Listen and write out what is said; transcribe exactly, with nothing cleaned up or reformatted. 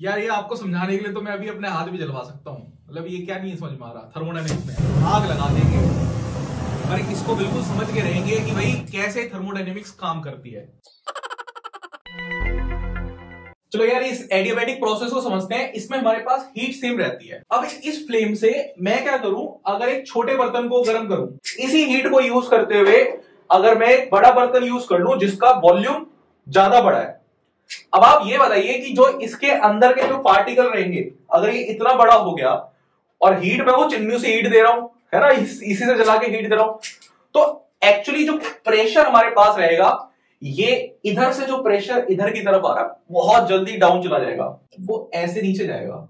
यार ये आपको समझाने के लिए तो मैं अभी अपने हाथ भी जलवा सकता हूँ, मतलब ये क्या नहीं समझ में आ रहा। थर्मोडायनेमिक्स में आग लगा देंगे पर इसको बिल्कुल समझ के रहेंगे कि भाई कैसे थर्मोडायनेमिक्स काम करती है। चलो यार इस एडियाबैटिक प्रोसेस को समझते हैं। इसमें हमारे पास हीट सेम रहती है। अब इस फ्लेम से मैं क्या करूं, अगर एक छोटे बर्तन को गर्म करूं, इसी हीट को यूज करते हुए अगर मैं एक बड़ा बर्तन यूज कर लूं जिसका वॉल्यूम ज्यादा बड़ा है। अब आप ये बताइए कि जो इसके अंदर के जो पार्टिकल रहेंगे, अगर ये इतना बड़ा हो गया और हीट मैं वो चिमनी से हीट दे रहा हूं, है ना, इस, इसी से जला के हीट दे रहा हूं, तो एक्चुअली जो प्रेशर हमारे पास रहेगा, ये इधर से जो प्रेशर इधर की तरफ आ रहा है बहुत जल्दी डाउन चला जाएगा, वो ऐसे नीचे जाएगा।